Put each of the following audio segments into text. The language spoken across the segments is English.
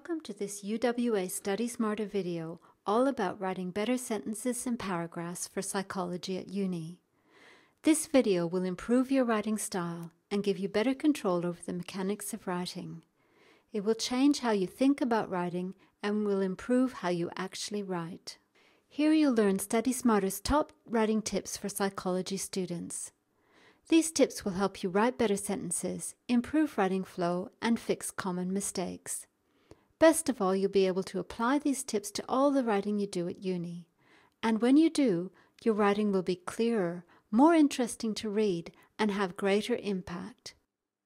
Welcome to this UWA Study Smarter video all about writing better sentences and paragraphs for psychology at uni. This video will improve your writing style and give you better control over the mechanics of writing. It will change how you think about writing and will improve how you actually write. Here you'll learn Study Smarter's top writing tips for psychology students. These tips will help you write better sentences, improve writing flow, and fix common mistakes. Best of all, you'll be able to apply these tips to all the writing you do at uni. And when you do, your writing will be clearer, more interesting to read, and have greater impact.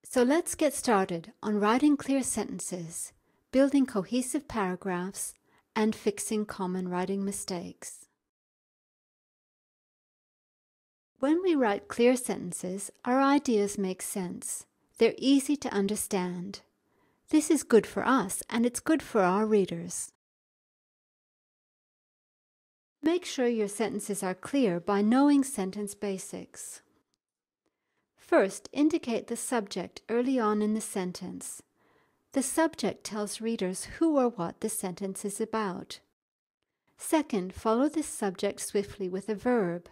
So let's get started on writing clear sentences, building cohesive paragraphs, and fixing common writing mistakes. When we write clear sentences, our ideas make sense. They're easy to understand. This is good for us, and it's good for our readers. Make sure your sentences are clear by knowing sentence basics. First, indicate the subject early on in the sentence. The subject tells readers who or what the sentence is about. Second, follow this subject swiftly with a verb.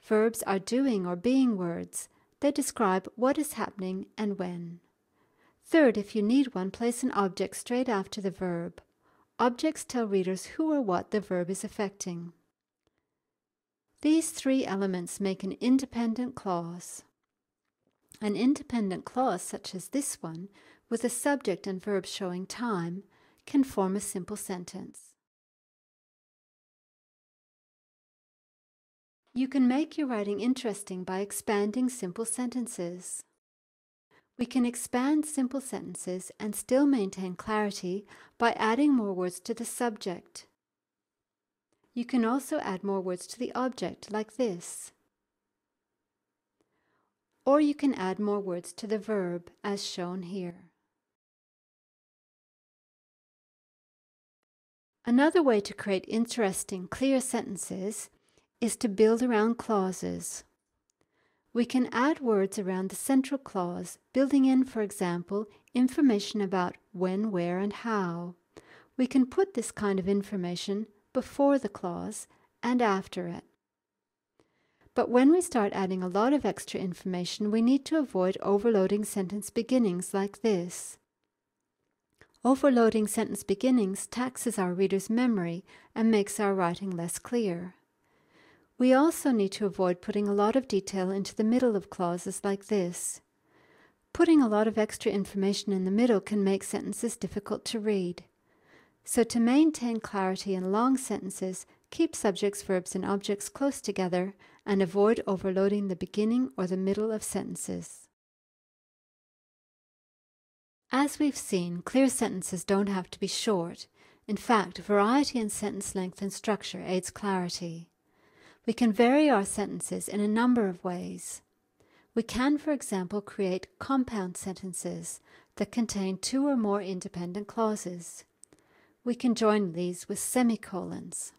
Verbs are doing or being words. They describe what is happening and when. Third, if you need one, place an object straight after the verb. Objects tell readers who or what the verb is affecting. These three elements make an independent clause. An independent clause, such as this one, with a subject and verb showing time, can form a simple sentence. You can make your writing interesting by expanding simple sentences. We can expand simple sentences and still maintain clarity by adding more words to the subject. You can also add more words to the object, like this. Or you can add more words to the verb, as shown here. Another way to create interesting, clear sentences is to build around clauses. We can add words around the central clause, building in, for example, information about when, where, and how. We can put this kind of information before the clause and after it. But when we start adding a lot of extra information, we need to avoid overloading sentence beginnings like this. Overloading sentence beginnings taxes our reader's memory and makes our writing less clear. We also need to avoid putting a lot of detail into the middle of clauses like this. Putting a lot of extra information in the middle can make sentences difficult to read. So to maintain clarity in long sentences, keep subjects, verbs, and objects close together and avoid overloading the beginning or the middle of sentences. As we've seen, clear sentences don't have to be short. In fact, variety in sentence length and structure aids clarity. We can vary our sentences in a number of ways. We can, for example, create compound sentences that contain two or more independent clauses. We can join these with semicolons.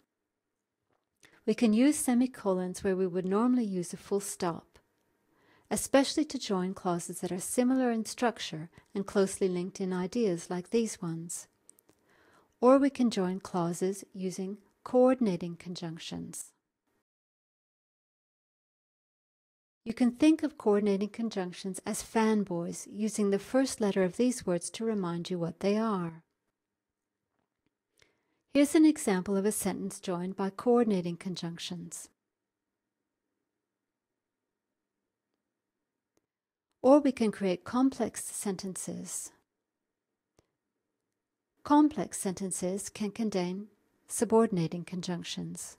We can use semicolons where we would normally use a full stop, especially to join clauses that are similar in structure and closely linked in ideas like these ones. Or we can join clauses using coordinating conjunctions. You can think of coordinating conjunctions as fanboys, using the first letter of these words to remind you what they are. Here's an example of a sentence joined by coordinating conjunctions. Or we can create complex sentences. Complex sentences can contain subordinating conjunctions.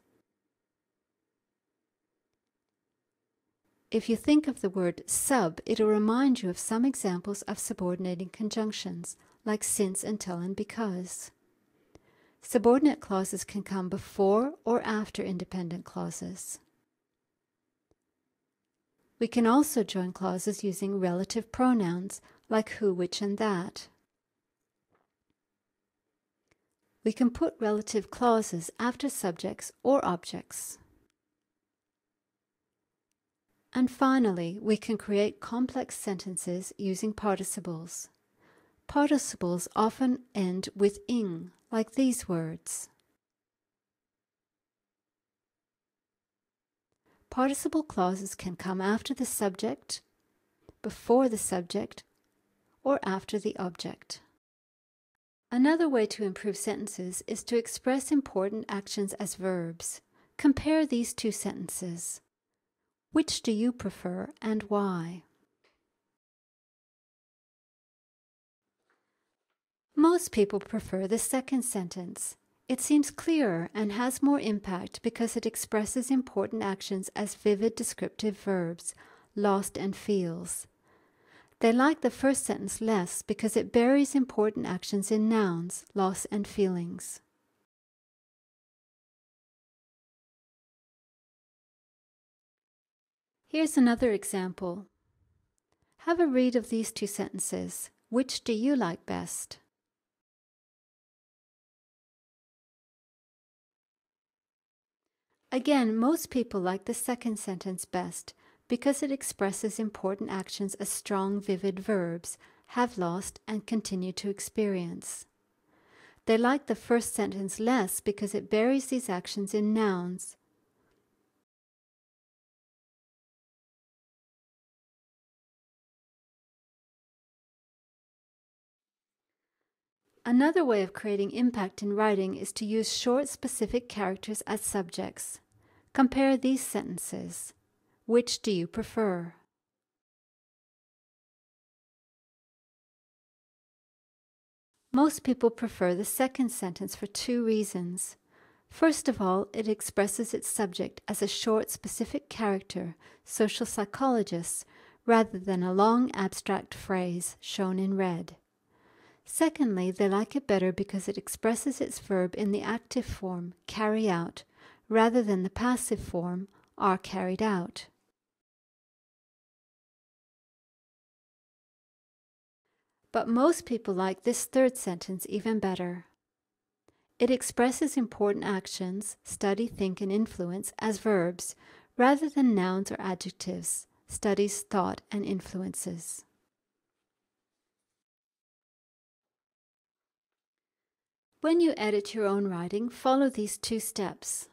If you think of the word sub, it'll remind you of some examples of subordinating conjunctions, like since, until, and because. Subordinate clauses can come before or after independent clauses. We can also join clauses using relative pronouns, like who, which, and that. We can put relative clauses after subjects or objects. And finally, we can create complex sentences using participles. Participles often end with ing, like these words. Participle clauses can come after the subject, before the subject, or after the object. Another way to improve sentences is to express important actions as verbs. Compare these two sentences. Which do you prefer and why? Most people prefer the second sentence. It seems clearer and has more impact because it expresses important actions as vivid descriptive verbs, lost and feels. They like the first sentence less because it buries important actions in nouns, loss and feelings. Here's another example. Have a read of these two sentences. Which do you like best? Again, most people like the second sentence best because it expresses important actions as strong, vivid verbs, have lost and continue to experience. They like the first sentence less because it buries these actions in nouns. Another way of creating impact in writing is to use short, specific characters as subjects. Compare these sentences. Which do you prefer? Most people prefer the second sentence for two reasons. First of all, it expresses its subject as a short, specific character, social psychologists, rather than a long, abstract phrase shown in red. Secondly, they like it better because it expresses its verb in the active form, carry out, rather than the passive form, are carried out. But most people like this third sentence even better. It expresses important actions, study, think, and influence, as verbs, rather than nouns or adjectives, studies, thought, and influences. When you edit your own writing, follow these two steps.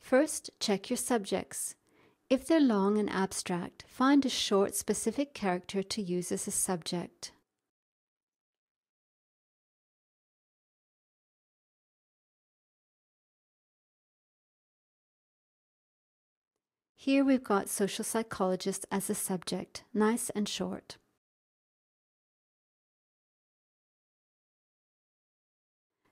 First, check your subjects. If they're long and abstract, find a short, specific character to use as a subject. Here we've got social psychologist as a subject, nice and short.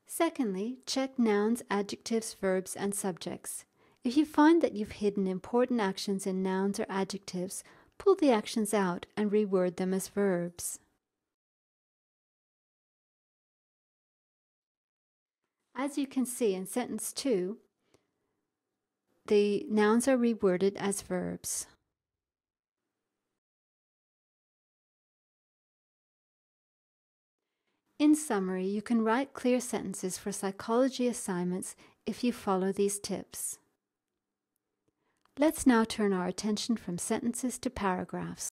Secondly, check nouns, adjectives, verbs, and subjects. If you find that you've hidden important actions in nouns or adjectives, pull the actions out and reword them as verbs. As you can see in sentence 2, the nouns are reworded as verbs. In summary, you can write clear sentences for psychology assignments if you follow these tips. Let's now turn our attention from sentences to paragraphs.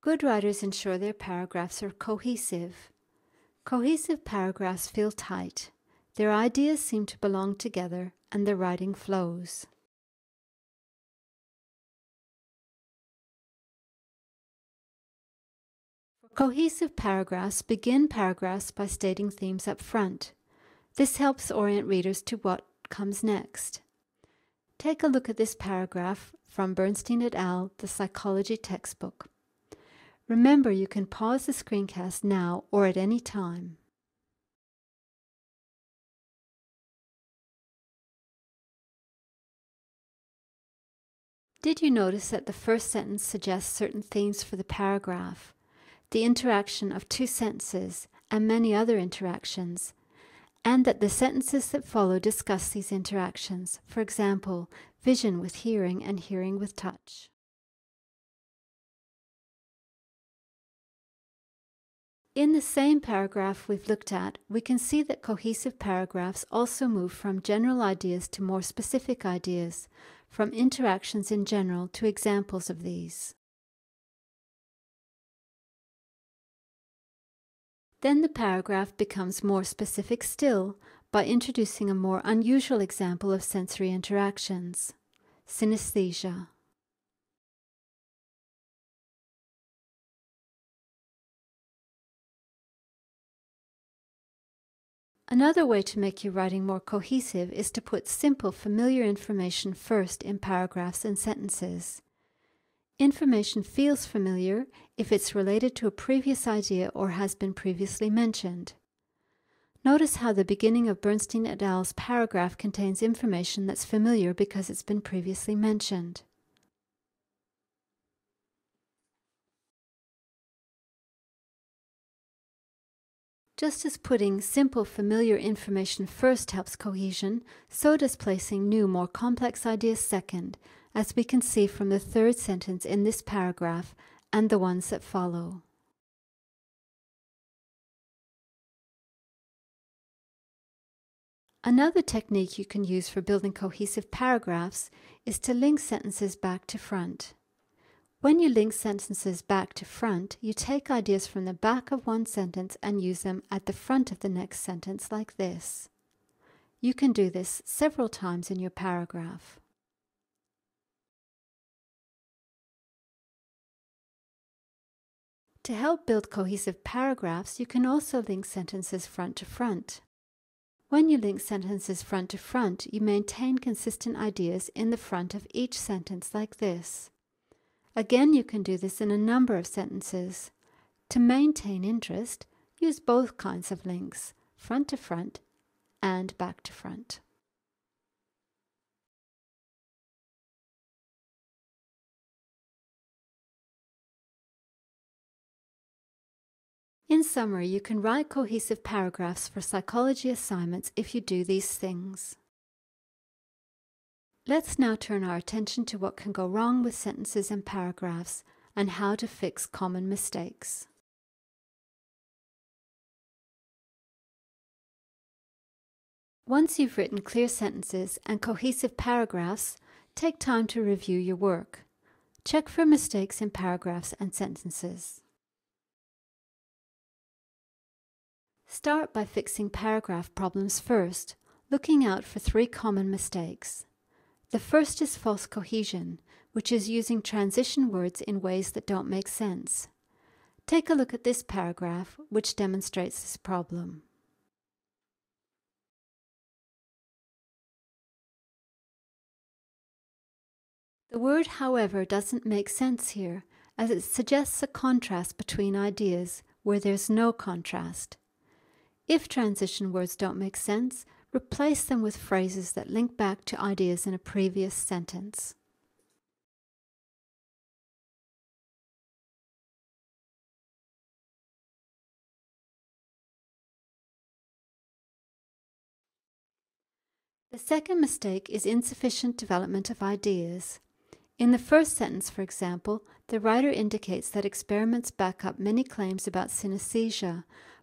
Good writers ensure their paragraphs are cohesive. Cohesive paragraphs feel tight. Their ideas seem to belong together and the writing flows. Cohesive paragraphs begin paragraphs by stating themes up front. This helps orient readers to what comes next. Take a look at this paragraph from Bernstein et al., the Psychology textbook. Remember, you can pause the screencast now or at any time. Did you notice that the first sentence suggests certain themes for the paragraph? The interaction of two sentences, and many other interactions, and that the sentences that follow discuss these interactions, for example, vision with hearing and hearing with touch. In the same paragraph we've looked at, we can see that cohesive paragraphs also move from general ideas to more specific ideas, from interactions in general to examples of these. Then the paragraph becomes more specific still by introducing a more unusual example of sensory interactions, synesthesia. Another way to make your writing more cohesive is to put simple, familiar information first in paragraphs and sentences. Information feels familiar if it's related to a previous idea or has been previously mentioned. Notice how the beginning of Bernstein et al.'s paragraph contains information that's familiar because it's been previously mentioned. Just as putting simple, familiar information first helps cohesion, so does placing new, more complex ideas second, as we can see from the third sentence in this paragraph and the ones that follow. Another technique you can use for building cohesive paragraphs is to link sentences back to front. When you link sentences back to front, you take ideas from the back of one sentence and use them at the front of the next sentence like this. You can do this several times in your paragraph. To help build cohesive paragraphs, you can also link sentences front to front. When you link sentences front to front, you maintain consistent ideas in the front of each sentence like this. Again, you can do this in a number of sentences. To maintain interest, use both kinds of links, front to front and back to front. In summary, you can write cohesive paragraphs for psychology assignments if you do these things. Let's now turn our attention to what can go wrong with sentences and paragraphs and how to fix common mistakes. Once you've written clear sentences and cohesive paragraphs, take time to review your work. Check for mistakes in paragraphs and sentences. Start by fixing paragraph problems first, looking out for 3 common mistakes. The first is false cohesion, which is using transition words in ways that don't make sense. Take a look at this paragraph, which demonstrates this problem. The word, however, doesn't make sense here, as it suggests a contrast between ideas where there's no contrast. If transition words don't make sense, replace them with phrases that link back to ideas in a previous sentence. The second mistake is insufficient development of ideas. In the first sentence, for example, the writer indicates that experiments back up many claims about synesthesia,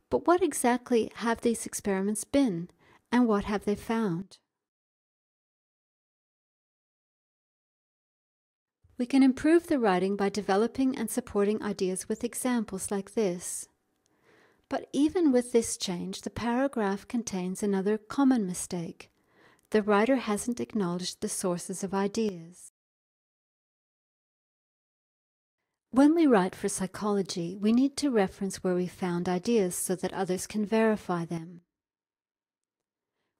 but what exactly have these experiments been? And what have they found? We can improve the writing by developing and supporting ideas with examples like this. But even with this change, the paragraph contains another common mistake. The writer hasn't acknowledged the sources of ideas. When we write for psychology, we need to reference where we found ideas so that others can verify them.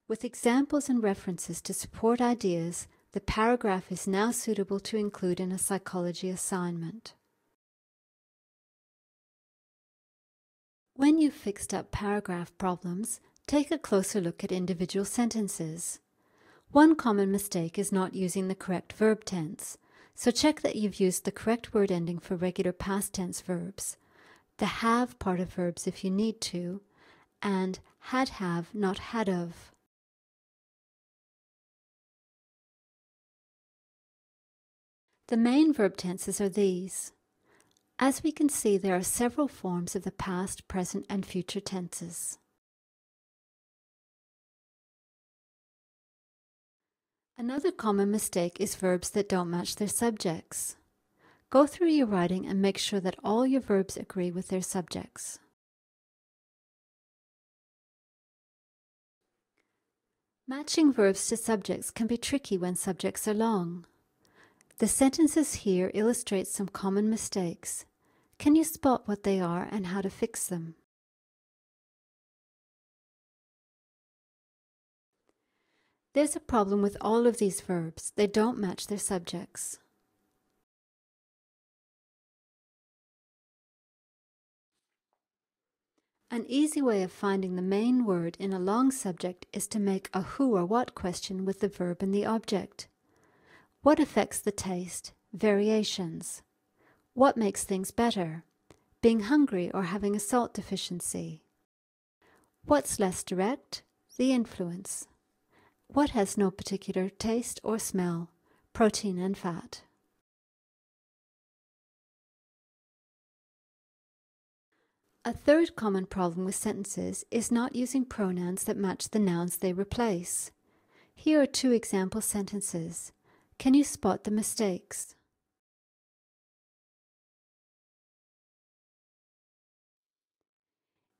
With examples and references to support ideas, the paragraph is now suitable to include in a psychology assignment. When you've fixed up paragraph problems, take a closer look at individual sentences. One common mistake is not using the correct verb tense, so check that you've used the correct word ending for regular past tense verbs, the have part of verbs if you need to, and had have, not had of. The main verb tenses are these. As we can see, there are several forms of the past, present, and future tenses. Another common mistake is verbs that don't match their subjects. Go through your writing and make sure that all your verbs agree with their subjects. Matching verbs to subjects can be tricky when subjects are long. The sentences here illustrate some common mistakes. Can you spot what they are and how to fix them? There's a problem with all of these verbs. They don't match their subjects. An easy way of finding the main word in a long subject is to make a who or what question with the verb and the object. What affects the taste? Variations. What makes things better? Being hungry or having a salt deficiency. What's less direct? The influence. What has no particular taste or smell? Protein and fat. A third common problem with sentences is not using pronouns that match the nouns they replace. Here are two example sentences. Can you spot the mistakes?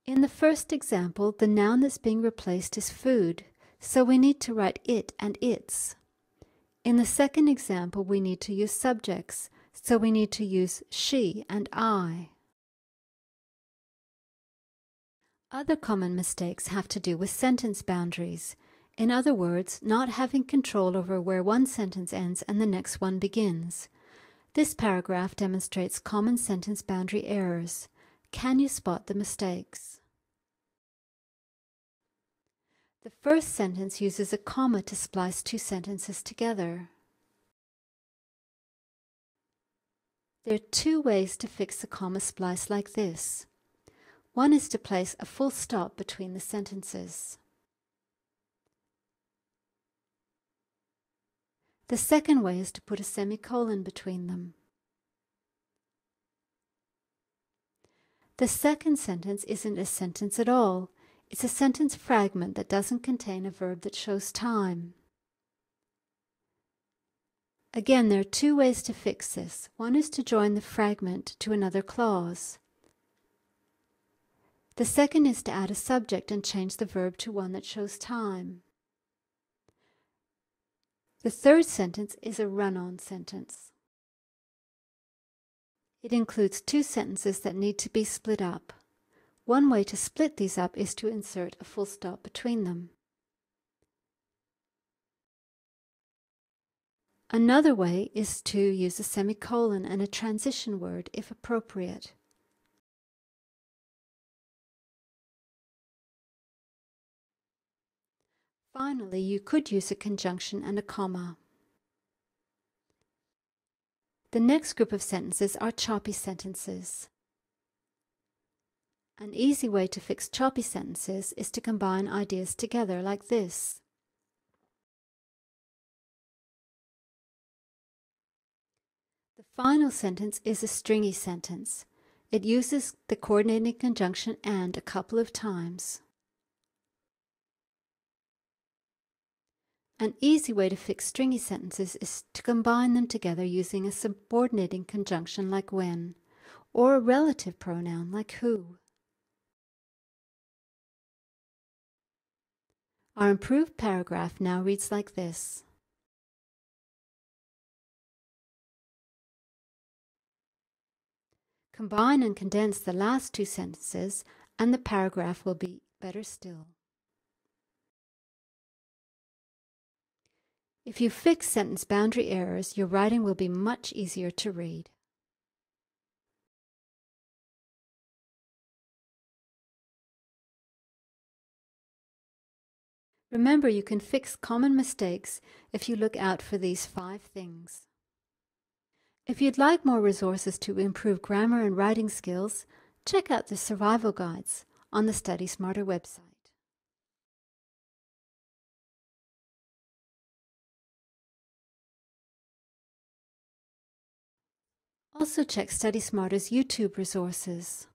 In the first example, the noun that's being replaced is food, so we need to write it and its. In the second example, we need to use subjects, so we need to use she and I. Other common mistakes have to do with sentence boundaries. In other words, not having control over where one sentence ends and the next one begins. This paragraph demonstrates common sentence boundary errors. Can you spot the mistakes? The first sentence uses a comma to splice two sentences together. There are two ways to fix a comma splice like this. One is to place a full stop between the sentences. The second way is to put a semicolon between them. The second sentence isn't a sentence at all. It's a sentence fragment that doesn't contain a verb that shows time. Again, there are two ways to fix this. One is to join the fragment to another clause. The second is to add a subject and change the verb to one that shows time. The third sentence is a run-on sentence. It includes two sentences that need to be split up. One way to split these up is to insert a full stop between them. Another way is to use a semicolon and a transition word if appropriate. Finally, you could use a conjunction and a comma. The next group of sentences are choppy sentences. An easy way to fix choppy sentences is to combine ideas together like this. The final sentence is a stringy sentence. It uses the coordinating conjunction and a couple of times. An easy way to fix stringy sentences is to combine them together using a subordinating conjunction like when, or a relative pronoun like who. Our improved paragraph now reads like this. Combine and condense the last two sentences, and the paragraph will be better still. If you fix sentence boundary errors, your writing will be much easier to read. Remember, you can fix common mistakes if you look out for these 5 things. If you'd like more resources to improve grammar and writing skills, check out the survival guides on the Study Smarter website. Also check Study Smarter's YouTube resources.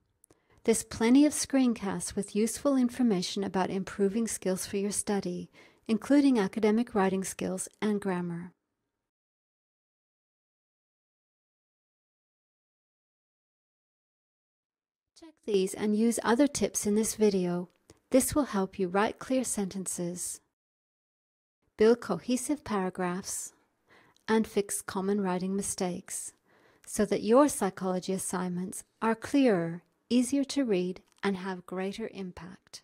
There's plenty of screencasts with useful information about improving skills for your study, including academic writing skills and grammar. Check these and use other tips in this video. This will help you write clear sentences. build cohesive paragraphs, and fix common writing mistakes so that your psychology assignments are clearer, easier to read, and have greater impact.